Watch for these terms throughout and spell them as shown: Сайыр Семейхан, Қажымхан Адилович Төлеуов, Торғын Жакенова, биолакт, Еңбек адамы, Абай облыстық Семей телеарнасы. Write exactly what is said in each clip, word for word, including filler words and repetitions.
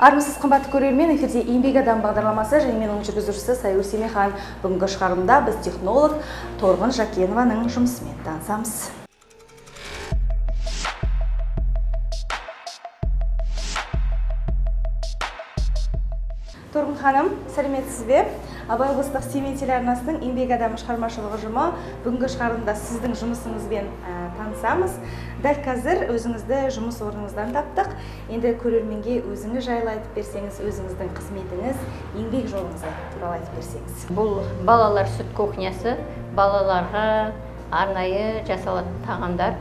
Армысыз қымбатты көрермен, эфирде «Еңбек адамы» бағдарламасы және менің жүргізушісі Сайыр Семейхан. Бүгінгі шығарылымда біз технолог Торғын Жакенованың жұмысымен танысамыз. Торғын ханым, сәлеметсіз бе? Абай облыстық Семей телеарнасының «Еңбек адамы» шығармашылығы жұмы. Бүгінгі шығарылымда сіздің жұмысыңызбен танысамыз. Дәл қазір өзіңізді жұмыс орныңыздан таптық. Енді көрерменге өзіңіз жайлы айтып берсеңіз, өзіңіздің қызметіңіз, еңбек жолыңызды туралы айтып берсеңіз. Бұл балалар сүт кухнясы, балаларға арнайы жасалатын тағамдар.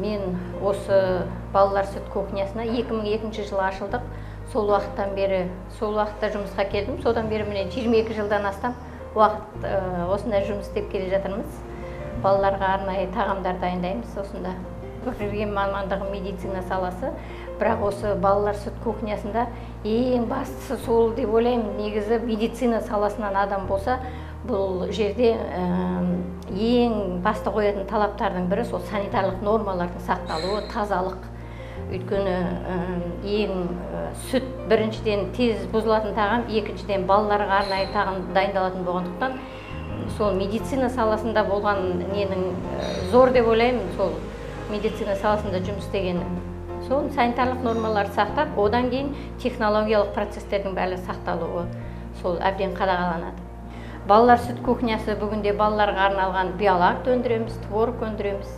Мен осы балалар сүт кухнясына екі мың екінші жылы ашылдық. Сол уақыттан бері, сол уақытта жұмысқа келдім. Содан бері міне жиырма екі жылдан астам уақыт осында жұмыс істеп келе жатырмыз. Балаларға арнайы тағамдар дайындаймыз осында. Көрген мамандығы медицина саласы, бірақ осы балалар сүт кухнясында ең бастысы сол деп ойлаймын. Негізі медицина саласынан адам болса, бұл жерде ең басты қоятын талаптардың бірі сол санитарлық нормалардың сақталуы, тазалық. Өйткені ең сүт біріншіден тез бұзылатын тағам, екіншіден балаларға арнайы тағам дайындалатын болғандықтан сол медицина саласында болған ненің зор деп ойлаймын, сол медицина саласында жұмыс істеген. Сол санитарлық нормаларды сақтап, одан кейін технологиялық процестердің бәрі сақталуы сол әбден қадағаланады. Балалар сүт кухнясы бүгінде балаларға арналған биолакт өндіреміз, творог өндіреміз.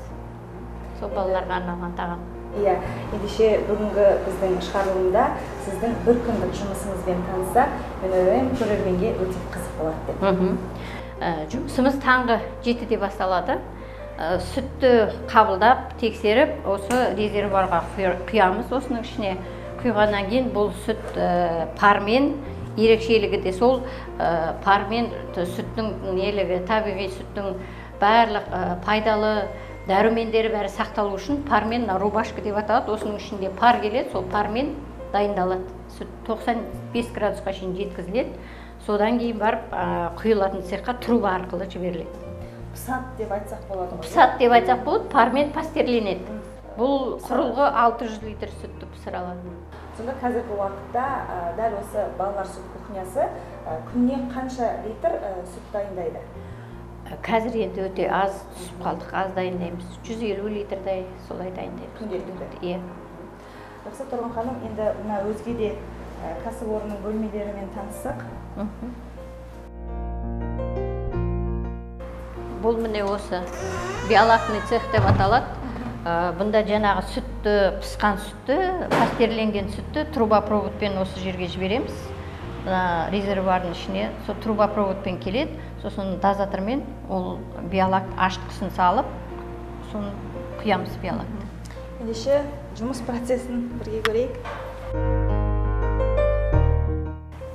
Сол балаларға арналған тағам. Иә, ендеше бүгінгі біздің шығарылымда сіздің бір күндік жұмысыңызбен таныса, мен ойлаймын, көрерменге өте қызық болады деп. Жұмысымыз таңғы жетіде басталады. Сүтті қабылдап, тексеріп, осы резервуарға құямыз. Осының ішіне құйғаннан кейін бұл сүт пармен, ерекшелігі де сол пармен сүттің елігі, табиғи сүттің барлық пайдалы дәрумендері бәрі сақталу үшін пармен рубашка деп аталады. Осының ішінде пар келеді, сол пармен дайындалады. Сүт тоқсан бес градусқа шейін жеткізіледі. Содан кейін барып құйылатын цехқа труба арқылы жіберіледі. Пысат деп айтсақ болады. Пысат деп айтсақ болады, пармен пастерленеді. Бұл құрылғы алты жүз литр сүтті пісір алады. Сонда қазіргі уақытта дәл осы балалар сүт кухнясы күніне қанша литр сүт дайындайды? Қазір енді өте аз түсіп қалдық, аз дайындаймыз. жүз елу литрдай солай дайындаймыз. Күнделікті? Иә. Жақсы, Торғын ханым, енді мына өзге де кәсіпорынның бөлмелерімен танысық. Бұл міне осы биолактный цех деп аталады. Бұнда жаңағы сүтті, пысқан сүтті, пастерленген сүтті трубопроводпен осы жерге жібереміз. Резервуардың ішіне трубопроводпен келеді, сосын дозатормен ол биолакт ашытқысын салып, соны құямыз биолакты. Ендеше жұмыс процесін бірге көрейік.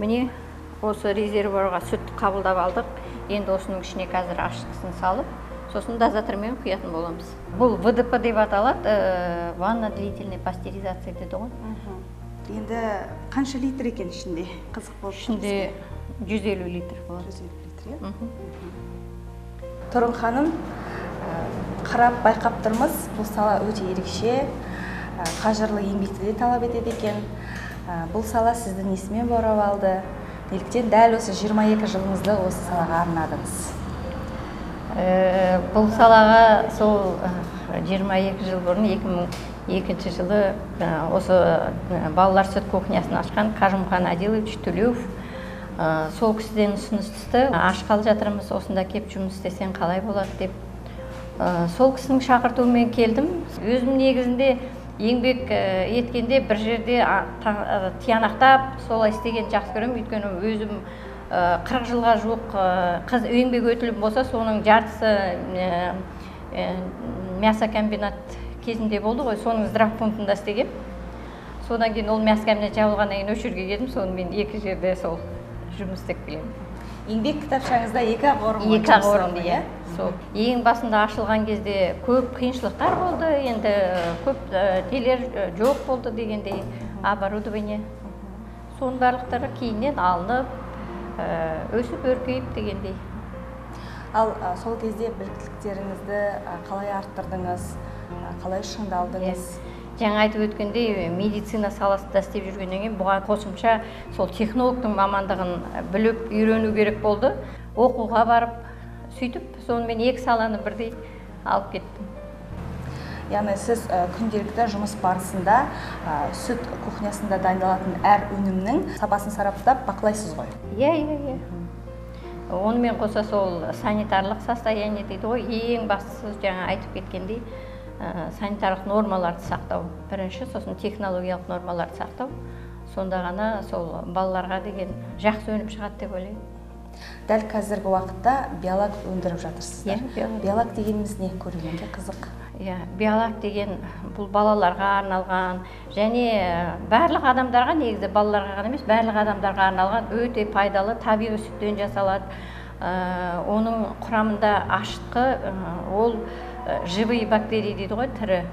Міне осы резервуарға сүтті қабылдап алдық, енді осының ішіне қазір ашытқысын салып, сосын дозатормен құятын боламыз. Бұл вэ дэ пэ деп аталады, ванно-длительная пастеризация деді ғой. Енді қанша литр екен ішінде? Қызық болып ішінде жүз елу литр болады. жүз елу литр, е? Торғын ханым, қарап байқап тұрмыз, бұл сала өте ерекше, қажырлы еңбекті де талап етеді екен. Бұл сала сізді несімен баурап алды? Неліктен дәл осы жиырма екі жылыңызды осы салаға арнадыңыз? Бұл салаға сол жиырма екі жыл бұрын екі мың екінші жылы осы балалар сүт кухнясын ашқан Қажымхан Адилович Төлеуов сол кісіден ұсыныс түсті. Ашқалы жатырмыз, осында кеп жұмыс істесең қалай болады деп. Сол кісінің шақыртуымен келдім. Өзім негізінде еңбек еткенде бір жерде тиянақтап солай істеген жақсы көрем. Өйткені өзім қырық жылға жуық қыз еңбек өтілім болса, соның жартысы мясокомбинат кезінде болды ғой, соның здравпунктында істегем. Содан кейін ол мәскәміне жабылғаннан кейін өшірге келдім, соны мен екі жерде сол жұмыс істеп келемін. Еңбек кітапшаңызда екі ақ орын болды. Екі ақ орын, иә. Ең басында ашылған кезде көп қиыншылықтар болды, енді көп телер жоқ болды дегендей оборудование. Соның барлықтары кейіннен алынып, өсіп өркейіп дегендей. Ал сол кезде біліктіліктеріңізді қалай арттырдыңыз? Қалай шыңдалдыңыз? жаңа айтып өткендей, медицина саласында істеп жүргеннен кейін бұған қосымша сол технологтың мамандығын біліп үйрену керек болды. Оқуға барып, сөйтіп, сонымен екі саланы бірдей алып кеттім. Яғни сіз күнделікті жұмыс барысында сүт кухнясында дайындалатын әр өнімнің сапасын сараптап бақылайсыз ғой? Иә, иә, иә. Онымен қоса сол санитарлық состояние дейді ғой, ең бастысы жаңа айтып кеткендей, санитарлық нормаларды сақтау, бірінші, сосын технологиялық нормаларды сақтау, сонда ғана сол балаларға деген жақсы өніп шығады деп ойлаймын. Дәл қазіргі уақытта биолог өндіріп жатырсыздар. Биолог дегеніміз не, көргенге қызық? Иә, биолог деген бұл балаларға арналған, және барлық адамдарға, негізі балаларға ғана емес, барлық адамдарға арналған өте пайдалы табиғи сүттен жасалады. Оның құрамында ашытқы, ол живые бактерии дейді ғой, тірі.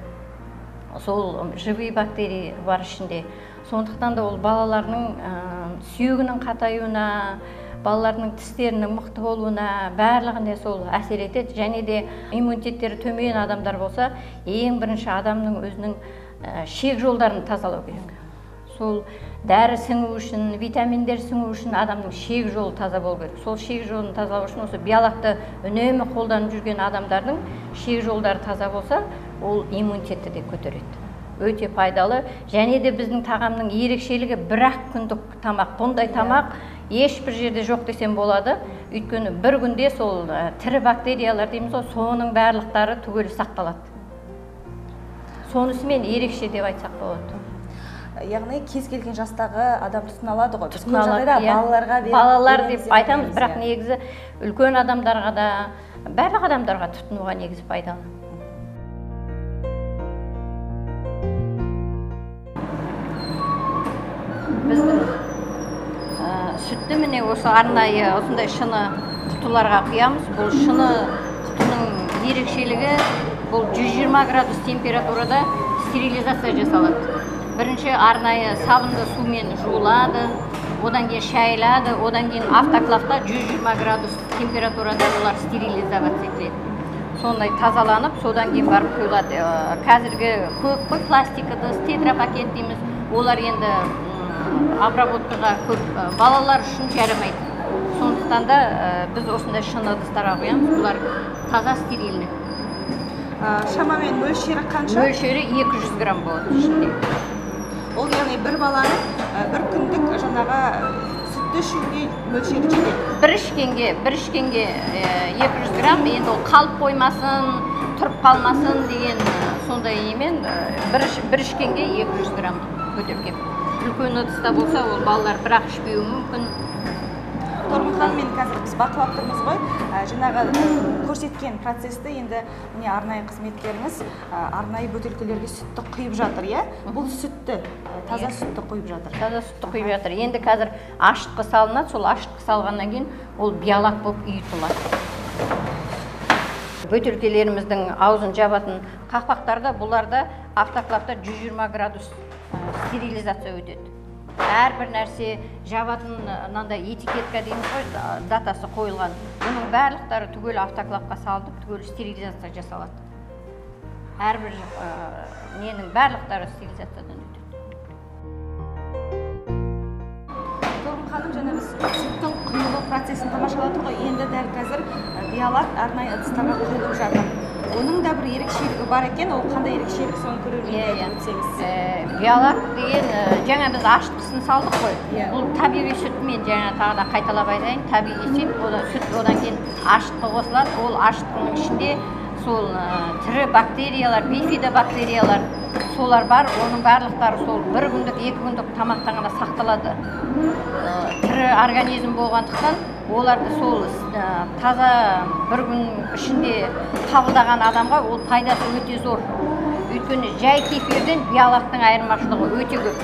Сол живые бактерии бар ішінде. Сондықтан да ол балаларының сүйегінің қатаюына, балаларының тістерінің мықты болуына барлығына сол әсер етеді. Және де иммунитеттері төмен адамдар болса, ең бірінші адамның өзінің шек жолдарын тазалау керек. Сол дәрі сіңу үшін, витаминдер сіңу үшін адамның шек жолы таза болу керек. Сол шек жолын тазалау үшін осы биологты үнемі қолданып жүрген адамдардың шек жолдары таза болса, ол иммунитетті де көтереді. Өте пайдалы. Және де біздің тағамның ерекшелігі бір-ақ күндік тамақ. Бұндай тамақ ешбір жерде жоқ десем болады. Өйткені бір күнде сол тірі бактериялар дейміз, соның барлықтары түгел сақталады. Сонысымен ерекше деп айтсақ болады. Яғни кез келген жастағы адам тұтына алады ғой. Біз көп жағдайда балаларға балалар деп айтамыз, бірақ негізі үлкен адамдарға да, барлық адамдарға тұтынуға негізі пайдалы. Біздің сүтті міне осы арнайы осындай шыны құтыларға құямыз. Бұл шыны құтының ерекшелігі, бұл жүз жиырма градус температурада стерилизация жасалады. Бірінші арнайы сабынды сумен жуылады, одан кейін шайылады, одан кейін автоклавта жүз жиырма градус температурада олар стерилизация етіледі. Сондай тазаланып, содан кейін барып құйылады. Қазіргі көп пластикты, тетрапакет дейміз, олар енді обработкаға көп балалар үшін жарамайды. Сондықтан да біз осындай шыны ыдыстарға құямыз, бұлар таза стерильді. Шамамен мөлшері қанша? Мөлшері екі жүз грамм болады ішінде. Ол яғни бір баланың бір күндік жаңағы сүтті ішуге мөлшері жетеді. Бір ішкенге, бір ішкенге екі жүз грамм, енді ол қалып қоймасын, тұрып қалмасын деген сондай емен бір ішкенге екі жүз грамм көтеп кеп. Үлкен ыдыста болса, ол балалар бірақ ішпеуі мүмкін. Торғынхан, мен қазір біз бақылап тұрмыз ғой, жаңағы көрсеткен процесті енді арнайы қызметтеріңіз арнайы бөтелкелерге сүтті құйып жатыр, иә? Бұл сүтті, таза сүтті құйып жатыр. Таза сүтті құйып жатыр. Енді қазір ашытқы салынады, сол ашытқы салғаннан кейін ол биолог болып үйітіледі. Бөтелкелеріміздің аузын жабатын қақпақтарда, бұларда автоклавта жүз жиырма градус стерилизация өтеді. Әрбір нәрсе жабатын этикетка дейміз, датасы қойылған. Оның барлықтары түгел автоклавқа салынып, түгел стерилизация жасалады. Әрбір ненің барлықтары стерилизациядан өтеді. Торғын ханым, және біз сүттің құйылу процесін тамашаладық қой, енді дәл қазір биолог арнайы ыдыстарға құйылып жатыр. Оның да бір ерекшелігі бар екен, ол қандай ерекшелік, соны көрерменге өтсеңіз. Биолог деген, жаңа біз ашытқысын салдық қой. Бұл табиғи сүтімен, жаңа тағы да қайталап айтайын, табиғи сүт, сүт одан кейін ашытқы қосылады. Ол ашытқының ішінде сол тірі бактериялар, бифидобактериялар, солар бар. Оның барлықтары сол бір күндік, екі күндік тамақтан ғана сақталады. Тірі организм болғандықтан, оларды сол таза бір күн ішінде қабылдаған адамға ол пайдасы өте зор. Өйткені жай кефирден биологтың айырмашылығы өте көп.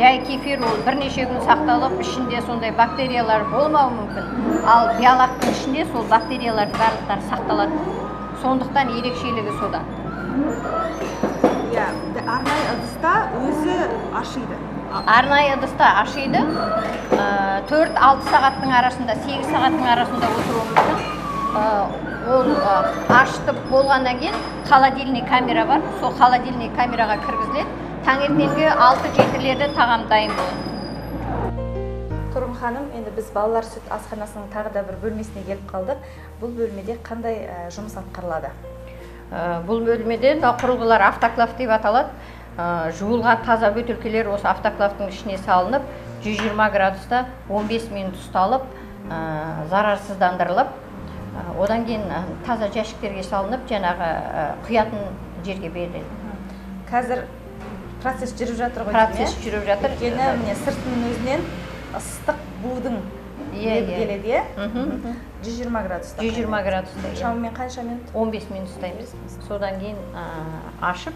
Жай кефир ол бірнеше күн сақталып, ішінде сондай бактериялар болмауы мүмкін. Ал биологтың ішінде сол бактериялар барлықтары сақталады. Сондықтан ерекшелігі сода. Арнайы ыдыста өзі ашиды. Арнайы ыдыста ашиды, төрт алты сағаттың арасында, сегіз сағаттың арасында отыруы мүмкін. ол ашытып болғаннан кейін холодильный камера бар, сол холодильный камераға кіргізіледі. Таңертеңгі алты жетілерде тағам дайын болады. Тұрым ханым, енді біз балалар сүт асханасының тағы да бір бөлмесіне келіп қалдық. Бұл бөлмеде қандай жұмыс атқарылады? Бұл бөлмеде құрылғылар автоклав деп аталады. Жуылған таза бөтелкелер осы автоклавтың ішіне салынып, жүз жиырма градуста он бес минут ұсталып, зарарсыздандырылып, одан кейін таза жәшіктерге салынып, жаңағы құятын жерге беріледі. Қазір процесс жүріп жатыр ғой. Процесс жүріп жатыр. Өйткені сыртының өзінен ыстық будың келеді, жүз жиырма градуста. жүз жиырма градуста. Шамамен қанша минут? он бес минут ұстаймыз. Содан кейін ашып,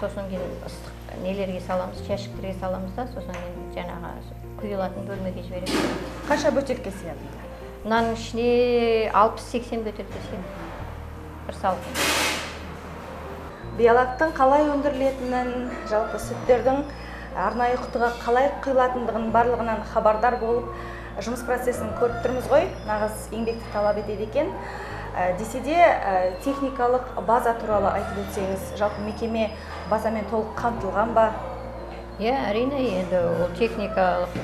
сосын кейін ыстық нелерге саламыз, жәшіктерге саламыз да, сосын кейін жаңағы құйылатын бөлмеге жібереді. Қанша бөтелке сыйады? Мынаның ішіне алпыс сексен бөтелке сыйады. Бір салып. Биялактың қалай өндірілетінін, жалпы сүттердің арнайы құтыға қалай құйылатындығын барлығынан хабардар болып, жұмыс процесін көріп тұрмыз ғой, нағыз еңбекті талап етеді екен. Десе де техникалық база туралы айтып өтсеңіз, жалпы мекеме базамен толық қамтылған ба? Иә, әрине, енді ол техникалық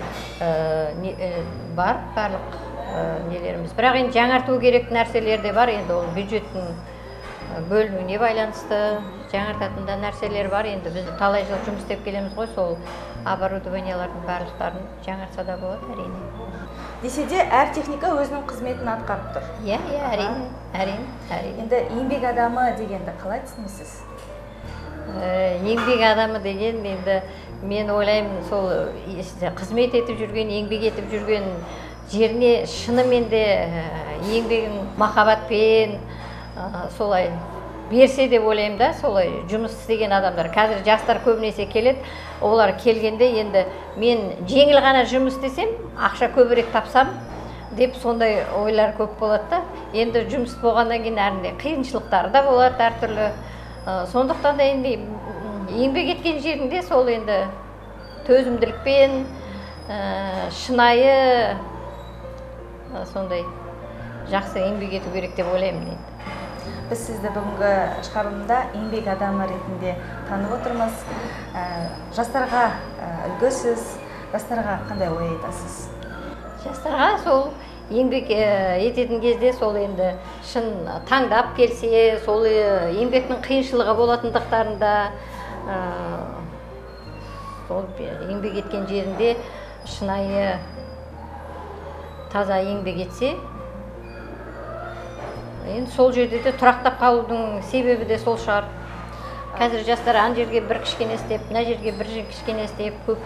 бар, барлық нелеріміз. Бірақ енді жаңарту керек нәрселер де бар, енді ол бюджеттің бөлінуіне байланысты жаңартатында нәрселер бар. Енді біз талай жыл жұмыс істеп келеміз ғой, сол оборудованиялардың барлықтарын жаңартса да болады, әрине. Десе де әр техника өзінің қызметін атқарып тұр. Иә, иә, әрине, әрине, әрине. Енді еңбек адамы дегенді қалай түсінесіз? Еңбек адамы деген енді мен ойлаймын, сол қызмет етіп жүрген, еңбек етіп жүрген жеріне шынымен де еңбегін махаббатпен солай берсе деп ойлаймын да, солай жұмыс істеген адамдар. Қазір жастар көбінесе келеді, олар келгенде енді мен жеңіл ғана жұмыс істесем, ақша көбірек тапсам деп сондай ойлар көп болады да. Енді жұмыс болғаннан кейін әрине қиыншылықтары да болады әртүрлі. Сондықтан да енді еңбек еткен жерінде сол енді төзімділікпен, шынайы сондай жақсы еңбек ету керек деп ойлаймын енді. Біз сізді бүгінгі шығарылымда еңбек адамы ретінде танып отырмыз. Жастарға үлгісіз, жастарға қандай ой айтасыз? Жастарға сол еңбек ететін кезде сол енді шын таңдап келсе, сол еңбектің қиыншылығы болатындықтарында, сол еңбек еткен жерінде шынайы таза еңбек етсе, енді сол жерде де тұрақтап қалудың себебі де сол шығар. Қазір жастар ан жерге бір кішкене істеп, мына жерге бір кішкене істеп, көп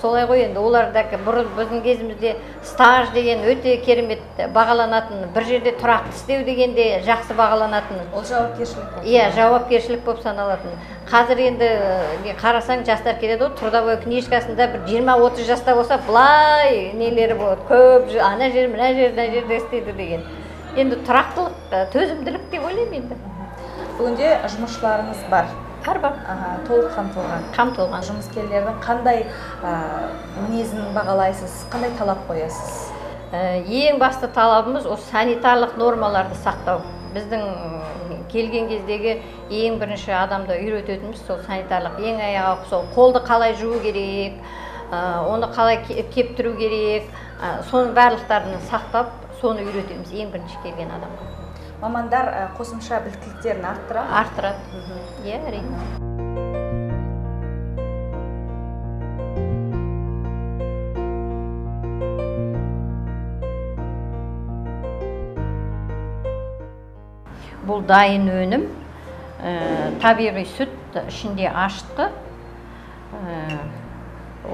солай ғой. Енді оларда бұрын біздің кезімізде стаж деген өте керемет бағаланатын, бір жерде тұрақты істеу деген де жақсы бағаланатын. Ол жауапкершілік болып. Иә, жауапкершілік болып саналатын. Қазір енді қарасаң жастар келеді ғой, трудовой книжкасында бір жиырма отыз жаста болса, былай нелері болады, көп ана жер, мына жер, мына жерде істейді деген. Енді тұрақтылық, төзімділік деп ойлаймын енді. Бүгінде жұмысшыларыңыз бар. Бар бар. Толық қамтылған. Қамтылған. Жұмыскерлердің қандай мінезін бағалайсыз, қандай талап қоясыз? Ең басты талабымыз осы санитарлық нормаларды сақтау. Біздің келген кездегі ең бірінші адамды үйрететініміз сол санитарлық, ең аяғы сол қолды қалай жуу керек, оны қалай кептіру керек, соның барлықтарын сақтап, соны үйретеміз ең бірінші келген адамға. Мамандар қосымша біліктіліктерін арттырады. Арттырады. Иә, әрине. Бұл дайын өнім, табиғи сүт, ішінде ашытқы.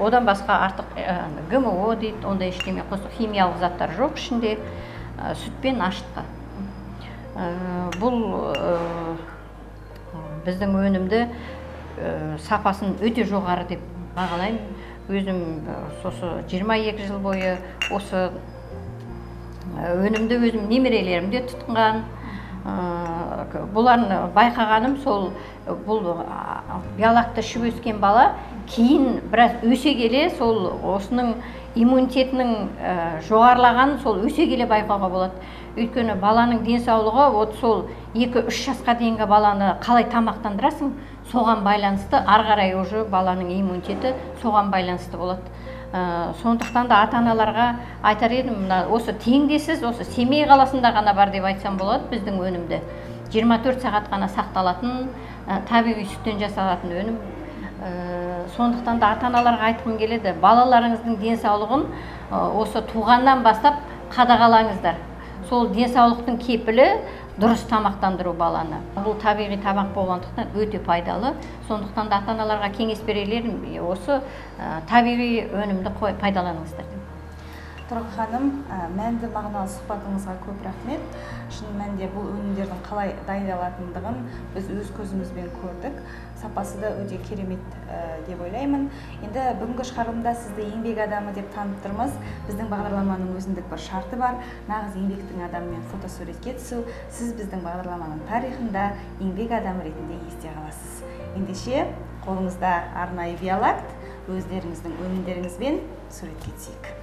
Одан басқа артық ГМО дейді, онда ештеме қосып химиялық заттар жоқ ішінде, сүтпен ашытқа. Бұл біздің өнімді сапасын өте жоғары деп бағалаймын. Өзім сосы жиырма екі жыл бойы осы өнімді өзім немерелерімде тұтынған. Бұларын байқағаным сол, бұл биялакты ішіп өскен бала кейін біраз өсе келе сол осының иммунитетінің жоғарлағанын сол өсе келе байқауға болады. Өйткені баланың денсаулығы вот сол екі-үш жасқа дейінгі баланы қалай тамақтандырасың, соған байланысты ары қарай уже баланың иммунитеті соған байланысты болады. Сондықтан да ата-аналарға айтар едім, осы теңдесіз, осы Семей қаласында ғана бар деп айтсам болады, біздің өнімде жиырма төрт сағат қана сақталатын, табиғи сүттен жасалатын өнім. Сондықтан да ата-аналарға айтқым келеді, балаларыңыздың денсаулығын осы туғаннан бастап қадағалаңыздар. Сол денсаулықтың кепілі дұрыс тамақтандыру баланы. Бұл табиғи тамақ болғандықтан өте пайдалы. Сондықтан да ата-аналарға кеңес берелерім, осы табиғи өнімді пайдаланыңыздар. Тұрғын ханым, мәнді мағыналы сұхбатыңызға көп рахмет. Шын мәнде бұл өнімдердің қалай дайындалатындығын біз өз көзімізбен көрдік. Сапасы да өте керемет деп ойлаймын. Енді бүгінгі шығарылымда сізді еңбек адамы деп таныттырмыз. Біздің бағдарламаның өзіндік бір шарты бар. Нағыз еңбектің адамымен фотосуретке түсу. Сіз біздің бағдарламаның тарихында еңбек адамы ретінде есте қаласыз. Ендеше, қолыңызда арнайы биолакт, өздеріңіздің өнімдеріңізбен суретке түсейік.